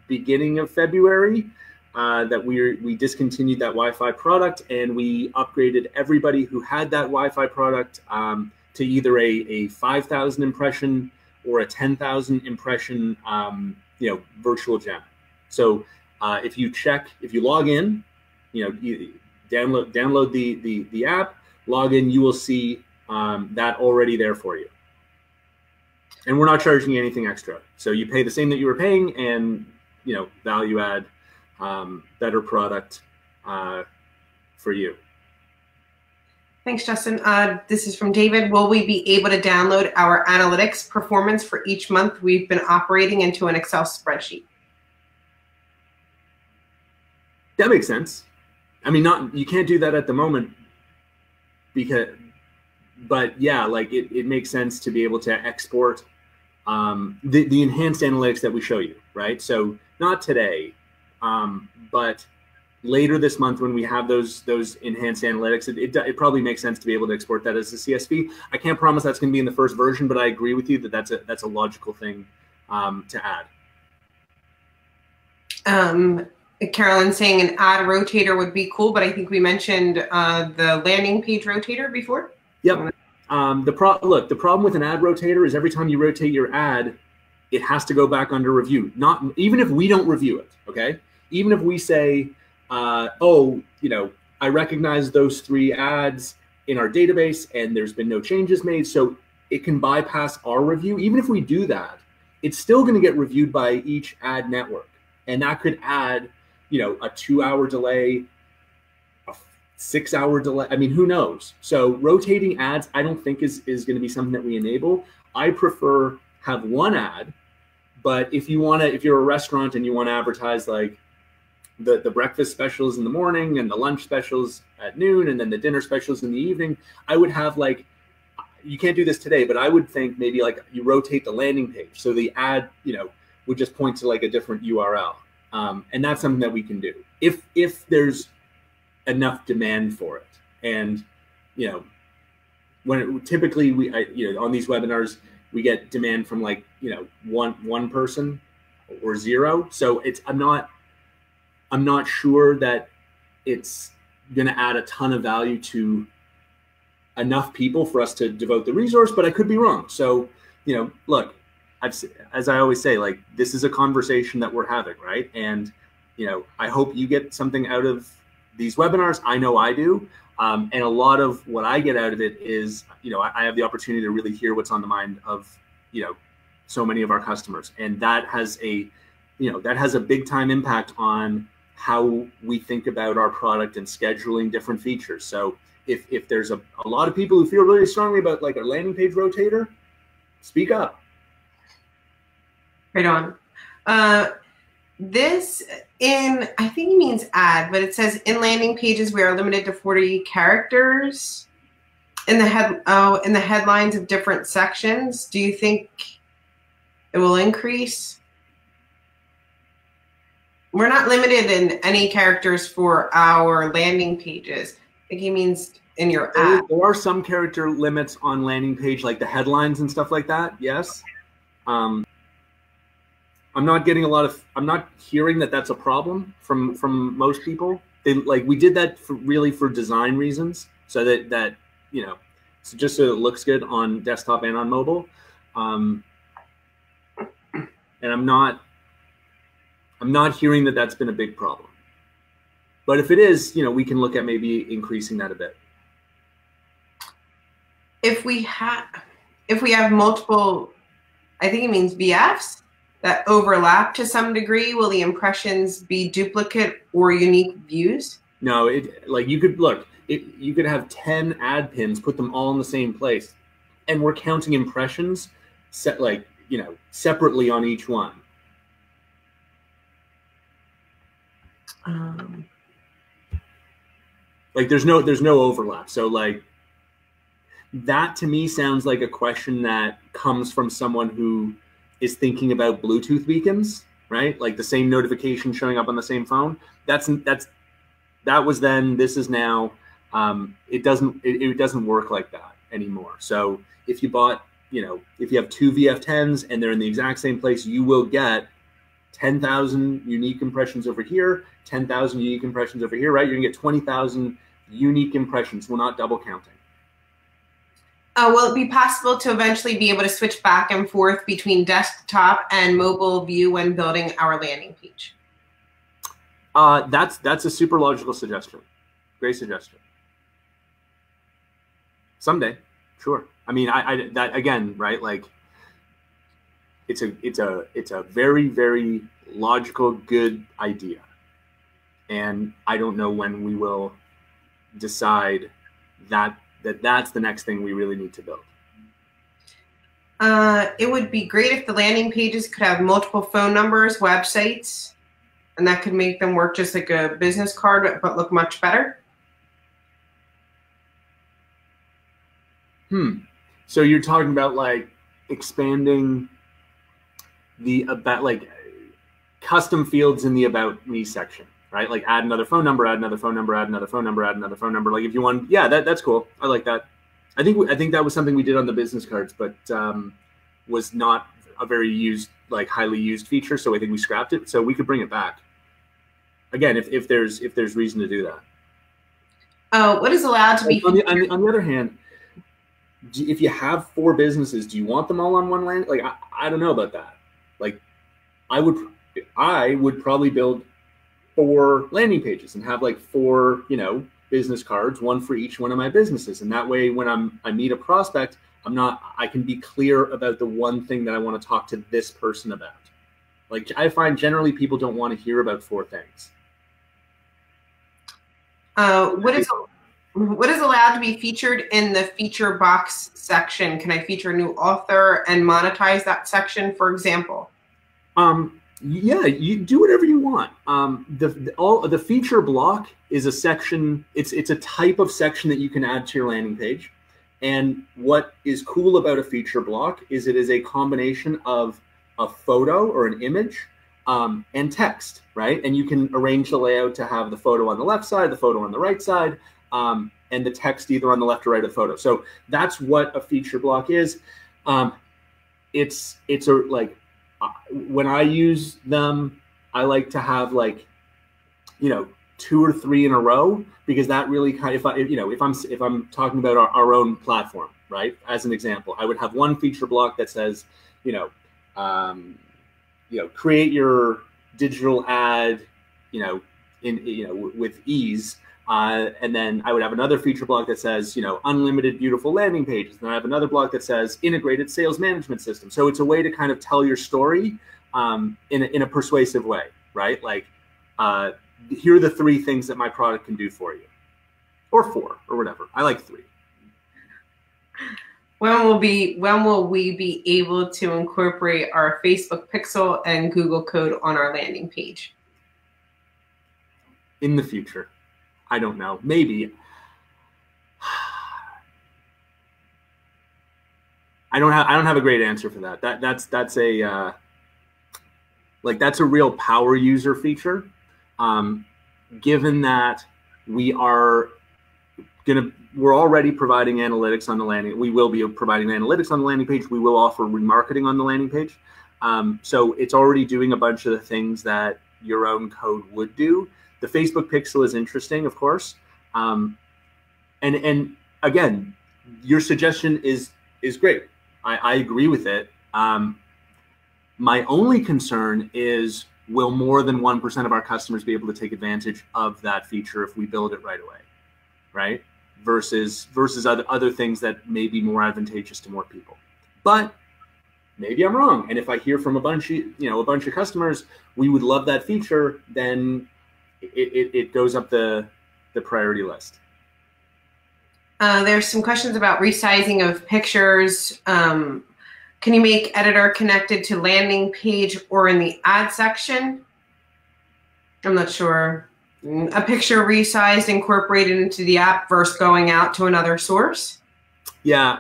beginning of February that we discontinued that Wi-Fi product, and we upgraded everybody who had that Wi-Fi product to either a 5,000 impression or a 10,000 impression you know, virtual gem. So if you log in, you know, you download the app, log in, you will see that already there for you. And we're not charging you anything extra. So you pay the same that you were paying, and, you know, value add, better product for you. Thanks, Justin. This is from David. Will we be able to download our analytics performance for each month we've been operating into an Excel spreadsheet? That makes sense. I mean, you can't do that at the moment but yeah, like it makes sense to be able to export the enhanced analytics that we show you, right? So not today, but later this month when we have those enhanced analytics, it probably makes sense to be able to export that as a CSV. I can't promise that's going to be in the first version, but I agree with you that that's a logical thing to add. Carolyn's saying an ad rotator would be cool, but I think we mentioned the landing page rotator before. Yep. The problem with an ad rotator is every time you rotate your ad, it has to go back under review. Not even if we don't review it, okay? Even if we say, oh, you know, I recognize those three ads in our database and there's been no changes made, so it can bypass our review. Even if we do that, it's still going to get reviewed by each ad network, and that could add, you know, a 2-hour delay, 6-hour delay. I mean, who knows? So rotating ads, I don't think is going to be something that we enable. I prefer have one ad, but if you're a restaurant and you want to advertise like the breakfast specials in the morning and the lunch specials at noon and then the dinner specials in the evening, I would have like, you can't do this today, but I would think maybe like you rotate the landing page. So the ad, you know, would just point to like a different URL. And that's something that we can do if there's enough demand for it. And, you know, when typically you know, on these webinars, we get demand from like, you know, one person or zero. So I'm not sure that it's going to add a ton of value to enough people for us to devote the resource, but I could be wrong. So, you know, look, as I always say, like, this is a conversation that we're having, right? And, you know, I hope you get something out of these webinars. I know I do. And a lot of what I get out of it is, you know, I have the opportunity to really hear what's on the mind of, you know, so many of our customers. And that has a, you know, that has a big time impact on how we think about our product and scheduling different features. So if there's a lot of people who feel really strongly about like a landing page rotator, speak up. Right on. This in, I think he means ad, but it says in landing pages, we are limited to 40 characters in the headlines of different sections. Do you think It will increase. We're not limited in any characters for our landing pages. I think he means in your app. There are some character limits on landing page, like the headlines and stuff like that. Yes. I'm not getting a lot of, I'm not hearing that that's a problem from most people. We did that really for design reasons, so that you know, so just so it looks good on desktop and on mobile. And I'm not hearing that that's been a big problem. But if it is, you know, we can look at maybe increasing that a bit. If we have multiple, I think it means VFs that overlap to some degree, will the impressions be duplicate or unique views? No, you could have 10 ad pins, put them all in the same place, and we're counting impressions separately on each one. There's no overlap. So that to me sounds like a question that comes from someone who is thinking about Bluetooth beacons, right? Like the same notification showing up on the same phone. That was then, this is now. It doesn't work like that anymore. So if you bought, if you have two VF10s and they're in the exact same place, you will get 10,000 unique impressions over here, 10,000 unique impressions over here, right? You're gonna get 20,000 unique impressions. We're not double counting. Will it be possible to eventually be able to switch back and forth between desktop and mobile view when building our landing page? That's a super logical suggestion. Great suggestion. Someday, sure. I mean, that again, right? Like, it's a very, very logical, good idea, and I don't know when we will decide that's the next thing we really need to build. It would be great if the landing pages could have multiple phone numbers, websites, and that could make them work just like a business card, but look much better. So you're talking about expanding the about, custom fields in the about me section. Right? Like add another phone number, add another phone number, add another phone number, add another phone number. Like if you want, yeah, that's cool. I like that. I think that was something we did on the business cards, but was not a very used, highly used feature. So I think we scrapped it. So we could bring it back again if there's reason to do that. Oh, what is allowed to be? On the other hand, if you have four businesses, do you want them all on one land? I don't know about that. I would probably build 4 landing pages and have 4, business cards, one for each one of my businesses. And that way, when I meet a prospect, I can be clear about the one thing that I want to talk to this person about. I find generally people don't want to hear about 4 things. What is allowed to be featured in the feature box section? Can I feature a new author and monetize that section, for example? Yeah, you do whatever you want. The feature block is a section. It's a type of section that you can add to your landing page. And what is cool about a feature block is it is a combination of a photo or an image and text, right? And you can arrange the layout to have the photo on the left side, the photo on the right side, and the text either on the left or right of the photo. So that's what a feature block is. When I use them, I like to have 2 or 3 in a row, because that really kind of, if I'm talking about our own platform, right? As an example, I would have one feature block that says, create your digital ad, with ease. And then I would have another feature block that says, unlimited beautiful landing pages. And I have another block that says integrated sales management system. So it's a way to kind of tell your story in a persuasive way, right? Here are the 3 things that my product can do for you, or 4, or whatever. I like 3. When will we be able to incorporate our Facebook pixel and Google code on our landing page? In the future. I don't know. Maybe. I don't have a great answer for that. That's a real power user feature. Given that we are we're already providing analytics on the landing. We will be providing analytics on the landing page. We will offer remarketing on the landing page. So it's already doing a bunch of the things that your own code would do. The Facebook pixel is interesting, of course. And again, your suggestion is great. I agree with it. My only concern is, will more than 1% of our customers be able to take advantage of that feature if we build it right away, right? Versus other things that may be more advantageous to more people. But maybe I'm wrong. And if I hear from a bunch of customers, we would love that feature, then it goes up the priority list. There's some questions about resizing of pictures. Can you make editor connected to landing page or in the ad section? I'm not sure. A picture resized, incorporated into the app versus going out to another source? Yeah.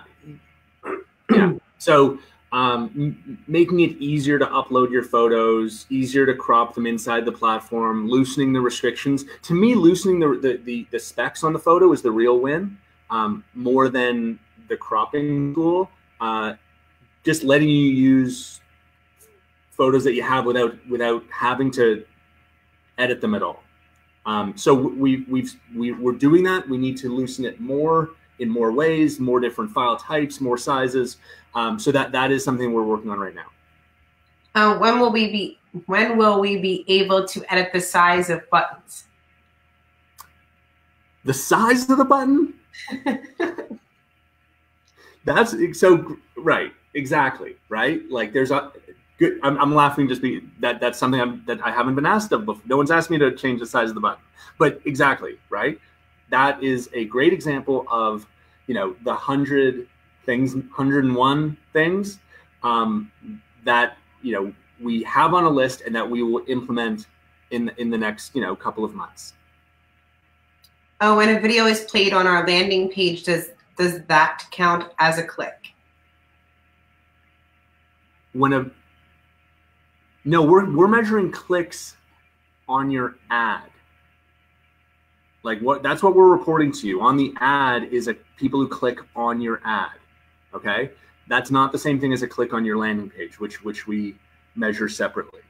Yeah. So making it easier to upload your photos, easier to crop them inside the platform, loosening the restrictions. To me, loosening the specs on the photo is the real win. More than the cropping tool, just letting you use photos that you have without having to edit them at all. So we're doing that. We need to loosen it more in more ways, more different file types, more sizes. So that is something we're working on right now. When will we be able to edit the size of buttons? The size of the button? That's so right. Exactly. Right. Like there's a good, I'm laughing just because that's something that I haven't been asked of before. No one's asked me to change the size of the button, but exactly. Right. That is a great example of, the 101 things that, we have on a list and that we will implement in the next, couple of months. Oh, when a video is played on our landing page, does that count as a click? No, we're measuring clicks on your ad. Like that's what we're reporting to you. On the ad is people who click on your ad. Okay? That's not the same thing as a click on your landing page, which we measure separately.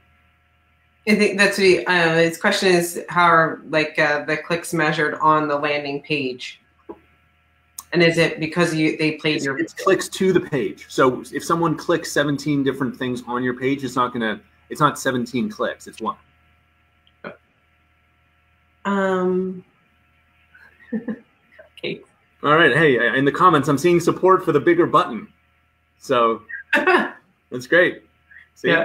I think that's his question is how are the clicks measured on the landing page, and is it because they played your? It's clicks to the page. So if someone clicks 17 different things on your page, it's not 17 clicks. It's one. Okay. All right. Hey, in the comments, I'm seeing support for the bigger button. So that's great. See ya.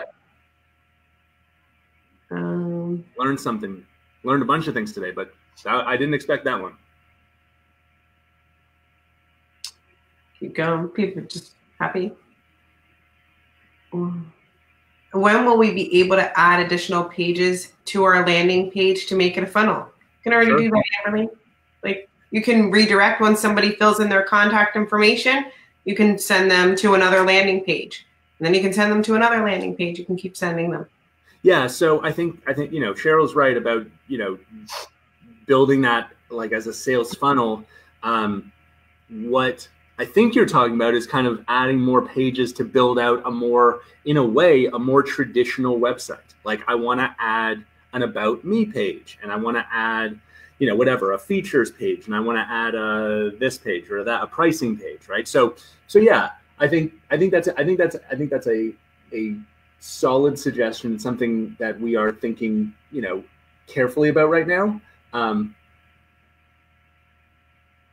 Yeah. Learned a bunch of things today, but I didn't expect that one. Keep going. People are just happy. When will we be able to add additional pages to our landing page to make it a funnel? You can already do that, Everly. Like you can redirect when somebody fills in their contact information. You can send them to another landing page, and then you can send them to another landing page. You can keep sending them. Yeah, so I think Cheryl's right about building that like as a sales funnel. What I think you're talking about is kind of adding more pages to build out a more traditional website. Like I want to add an about me page, and I want to add a features page, and I want to add a this page or that a pricing page, right? So yeah, I think that's a solid suggestion, something that we are thinking, carefully about right now.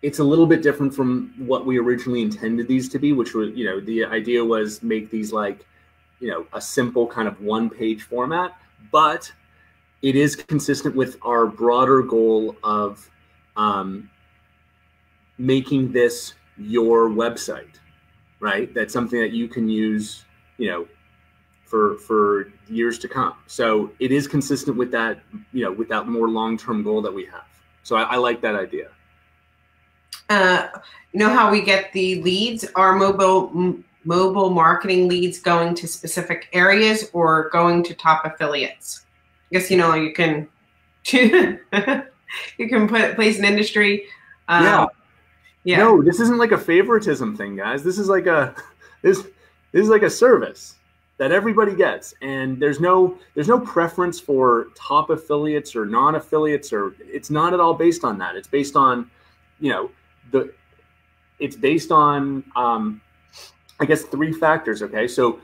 It's a little bit different from what we originally intended these to be, which was, the idea was make these like, a simple kind of one-page format, but it is consistent with our broader goal of making this your website, right? That's something that you can use, for years to come. So it is consistent with that, with that more long-term goal that we have. So I like that idea. How we get the leads? Our mobile mobile marketing leads going to specific areas or going to top affiliates? I guess, you know, you can choose, you can place an industry. Yeah. No, this isn't like a favoritism thing, guys. This is like a this is like a service that everybody gets, and there's no preference for top affiliates or non-affiliates, or it's not at all based on that. It's based on, you know, it's based on I guess three factors. Okay, so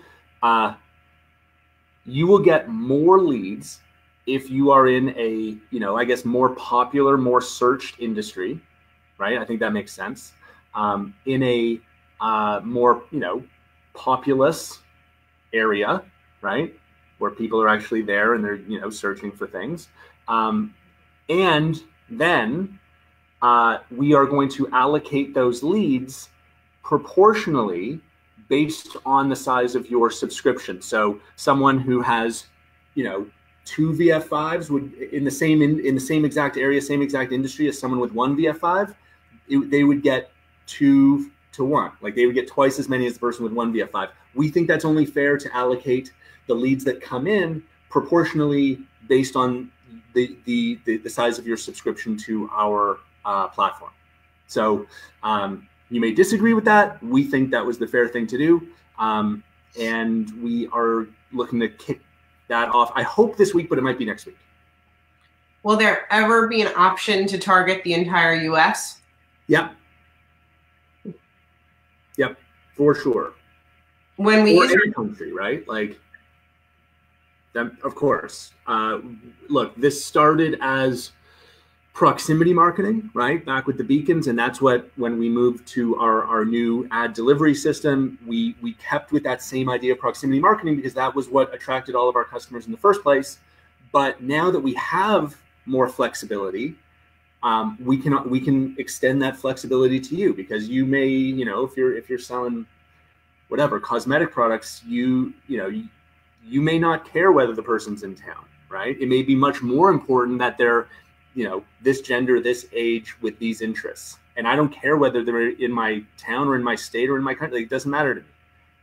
you will get more leads if you are in a, you know, I guess more popular, more searched industry, right? I think that makes sense. In a more, you know, populous area, right, where people are actually there and they're, you know, searching for things. And then we are going to allocate those leads proportionally based on the size of your subscription. So someone who has, you know, 2 VF5s would, in the same exact area, same exact industry as someone with 1 VF5, they would get 2 to 1. Like, they would get twice as many as the person with 1 VF5. We think that's only fair to allocate the leads that come in proportionally based on the size of your subscription to our platform. So you may disagree with that. We think that was the fair thing to do. And we are looking to kick that off. I hope this week, but it might be next week. Will there ever be an option to target the entire US? Yep. Yep, for sure. When we use any country, right? Like, them, of course. Look, this started as proximity marketing, right? Back with the beacons, and that's what, when we moved to our new ad delivery system, we kept with that same idea of proximity marketing, because that was what attracted all of our customers in the first place. But now that we have more flexibility, we can extend that flexibility to you, because you may, you know, if you're selling whatever cosmetic products, you may not care whether the person's in town, right? It may be much more important that they're, you know, this gender, this age, with these interests, and I don't care whether they're in my town or in my state or in my country. It doesn't matter to me,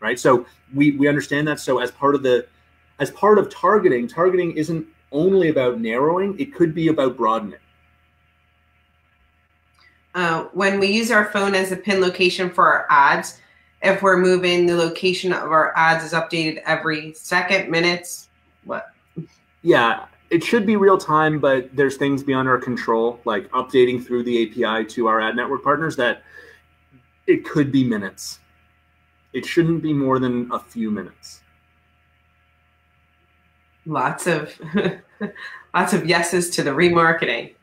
right? So we understand that. So as part of targeting isn't only about narrowing; it could be about broadening. When we use our phone as a pin location for our ads, if we're moving, the location of our ads is updated every second, minutes, what? Yeah, it should be real time, but there's things beyond our control, like updating through the API to our ad network partners, that it could be minutes. It shouldn't be more than a few minutes. Lots of yeses to the remarketing.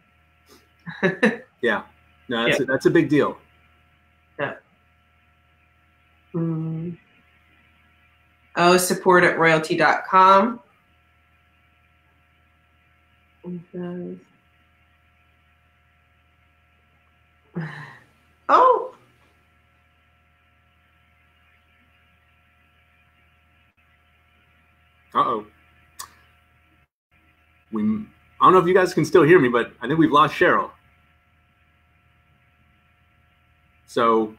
Yeah. No, that's a big deal. Yeah. Oh, support at royalty.com. Oh. Uh-oh. I don't know if you guys can still hear me, but I think we've lost Cheryl. So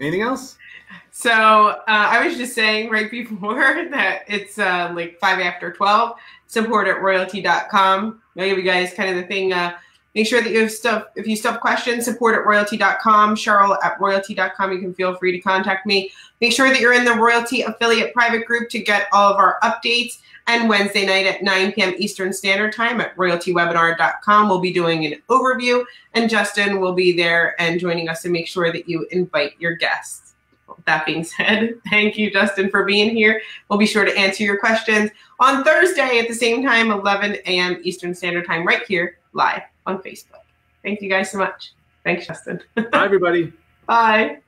anything else? So I was just saying right before that it's like 12:05, support at royalty.com. I'll give you guys kind of the thing. Make sure that you have stuff. If you still have questions, support at royalty.com, Cheryl at royalty.com. You can feel free to contact me. Make sure that you're in the Royalty Affiliate private group to get all of our updates. and Wednesday night at 9 p.m. Eastern Standard Time at royaltywebinar.com. We'll be doing an overview, and Justin will be there and joining us to make sure that you invite your guests. That being said, thank you, Justin, for being here. We'll be sure to answer your questions on Thursday at the same time, 11 a.m. Eastern Standard Time, right here live on Facebook. Thank you guys so much. Thanks, Justin. Bye, everybody. Bye.